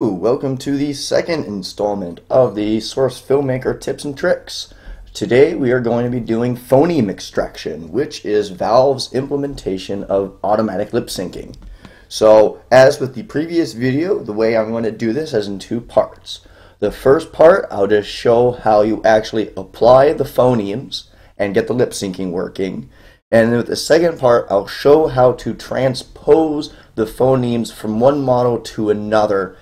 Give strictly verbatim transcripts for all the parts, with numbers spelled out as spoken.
Welcome to the second installment of the Source Filmmaker Tips and Tricks. Today we are going to be doing phoneme extraction, which is Valve's implementation of automatic lip syncing. So as with the previous video, the way I'm going to do this is in two parts. The first part, I'll just show how you actually apply the phonemes and get the lip syncing working. And then with the second part, I'll show how to transpose the phonemes from one model to another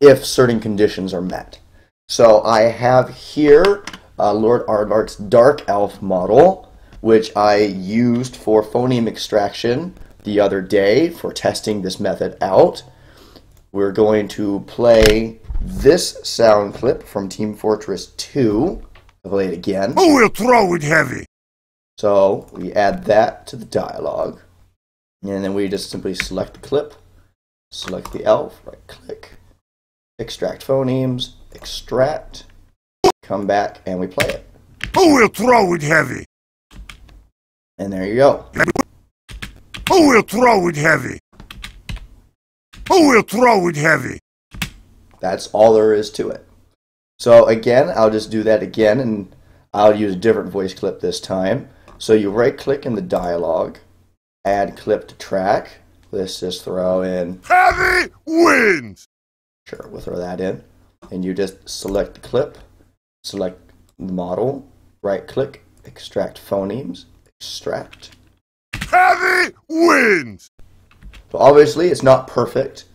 if certain conditions are met. So I have here uh, Lord Aardvark's Dark Elf model, which I used for phoneme extraction the other day for testing this method out. We're going to play this sound clip from Team Fortress two. I'll play it again. Oh, we'll throw it heavy! So we add that to the dialogue, and then we just simply select the clip, select the elf, right click, extract phonemes, extract, come back, and we play it. Oh, we'll throw it heavy! And there you go. Oh, we'll throw it heavy! Oh, we'll throw it heavy! That's all there is to it. So again, I'll just do that again, and I'll use a different voice clip this time. So you right-click in the dialogue, add clip to track. Let's just throw in... Heavy wins! Sure, we'll throw that in, and you just select the clip, select the model, right click, extract phonemes, extract. Heavy wins! So obviously it's not perfect,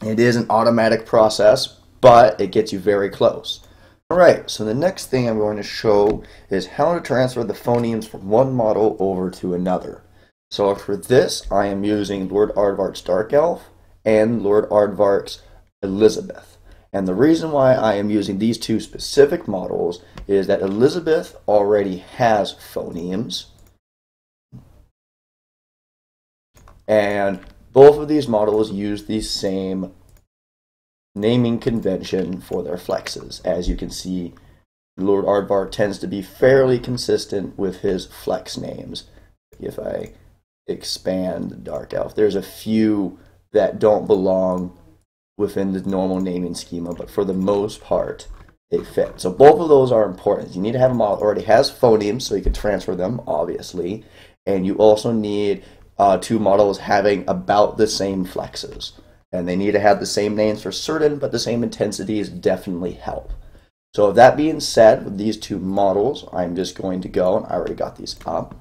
it is an automatic process, but it gets you very close. Alright, so the next thing I'm going to show is how to transfer the phonemes from one model over to another. So for this I am using Lord Aardvark's Dark Elf and Lord Aardvark's Elizabeth. And the reason why I am using these two specific models is that Elizabeth already has phonemes, and both of these models use the same naming convention for their flexes. As you can see, Lord Aardvark tends to be fairly consistent with his flex names. If I expand the Dark Elf, there's a few that don't belong within the normal naming schema, but for the most part they fit. So both of those are important. You need to have a model that already has phonemes so you can transfer them, obviously, and you also need uh, two models having about the same flexes, and they need to have the same names for certain, but the same intensities definitely help. So with that being said, with these two models, I'm just going to go, and I already got these up.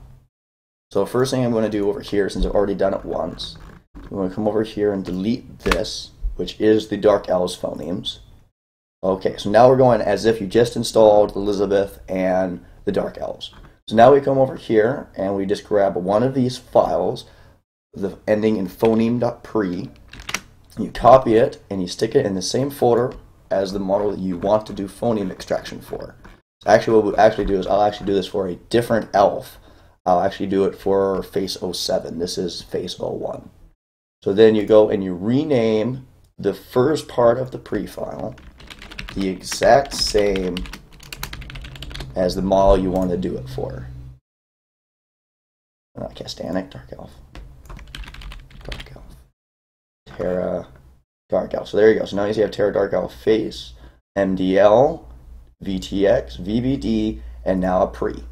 So first thing I'm going to do over here, since I've already done it once, I'm going to come over here and delete this, which is the Dark Elf's phonemes. Okay, so now we're going as if you just installed Elizabeth and the Dark Elves. So now we come over here and we just grab one of these files, the ending in phoneme.pre. You copy it and you stick it in the same folder as the model that you want to do phoneme extraction for. So actually what we'll actually do is I'll actually do this for a different elf. I'll actually do it for Face oh seven. This is Face oh one. So then you go and you rename the first part of the pre-file the exact same as the model you want to do it for. Not Castanic, Dark Elf. Dark Elf. Terra Dark Elf. So there you go. So now you see you have Terra Dark Elf Face, M D L, V T X, V V D, and now a pre.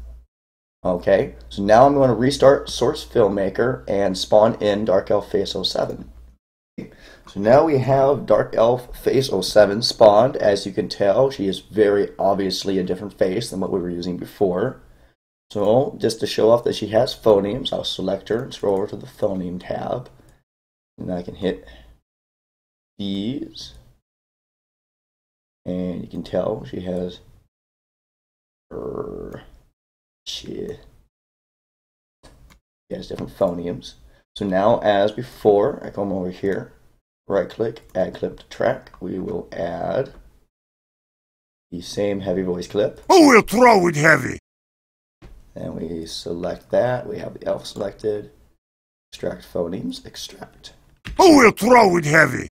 Okay, so now I'm going to restart Source Filmmaker and spawn in Dark Elf Face oh seven. So now we have Dark Elf Face oh seven spawned. As you can tell, she is very obviously a different face than what we were using before. So just to show off that she has phonemes, I'll select her and scroll over to the phoneme tab. And I can hit these. And you can tell she has her... she has different phonemes. So now, as before, I come over here, right click, add clip to track. We will add the same heavy voice clip. Oh, we'll throw it heavy! And we select that. We have the elf selected. Extract phonemes, extract. Oh, we'll throw it heavy!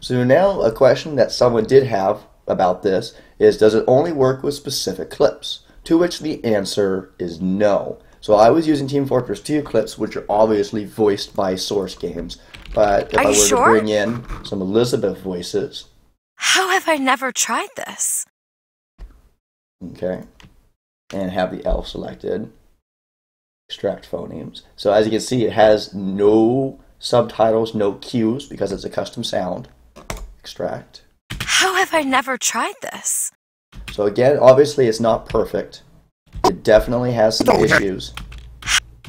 So now a question that someone did have about this is, does it only work with specific clips? To which the answer is no. So I was using Team Fortress two clips, which are obviously voiced by Source games. But if Are I were sure? to bring in some Elizabeth voices. How have I never tried this? Okay. And have the elf selected. Extract phonemes. So as you can see, it has no subtitles, no cues, because it's a custom sound. Extract. How have I never tried this? So again, obviously it's not perfect. It definitely has some issues.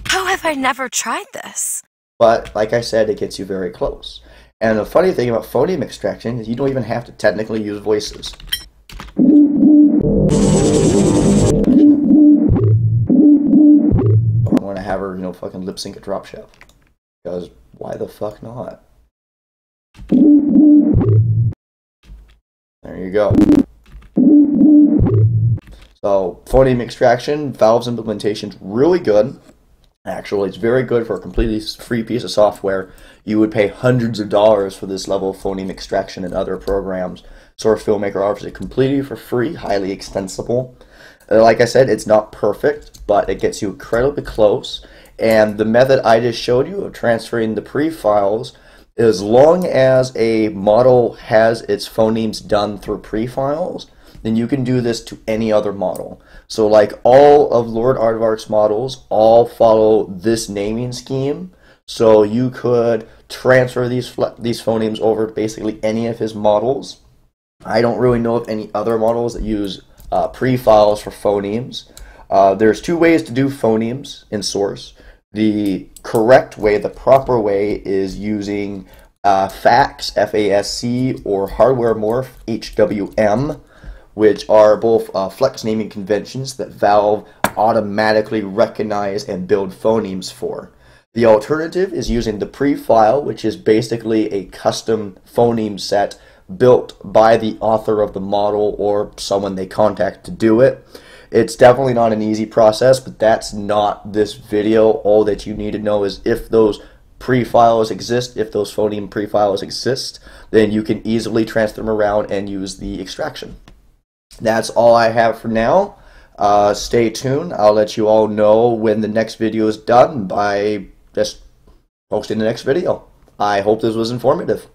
How have I never tried this? But like I said, it gets you very close. And the funny thing about phoneme extraction is you don't even have to technically use voices. I want to have her, you know, fucking lip sync a drop ship. Because why the fuck not? There you go. So, phoneme extraction, Valve's implementation's really good. Actually, it's very good for a completely free piece of software. You would pay hundreds of dollars for this level of phoneme extraction and other programs. Source Filmmaker offers it completely for free, highly extensible. Uh, like I said, it's not perfect, but it gets you incredibly close. And the method I just showed you of transferring the pre-files, as long as a model has its phonemes done through pre-files, then you can do this to any other model. So like all of Lord Aardvark's models all follow this naming scheme. So you could transfer these these phonemes over to basically any of his models. I don't really know of any other models that use uh, pre-files for phonemes. Uh, there's two ways to do phonemes in Source. The correct way, the proper way, is using uh, FACS, F A S C, or hardware morph, H W M. Which are both uh, flex naming conventions that Valve automatically recognize and build phonemes for. The alternative is using the pre-file, which is basically a custom phoneme set built by the author of the model or someone they contact to do it. It's definitely not an easy process, but that's not this video. All that you need to know is if those pre-files exist, if those phoneme pre-files exist, then you can easily transfer them around and use the extraction. That's all I have for now. Uh, stay tuned. I'll let you all know when the next video is done by just posting the next video. I hope this was informative.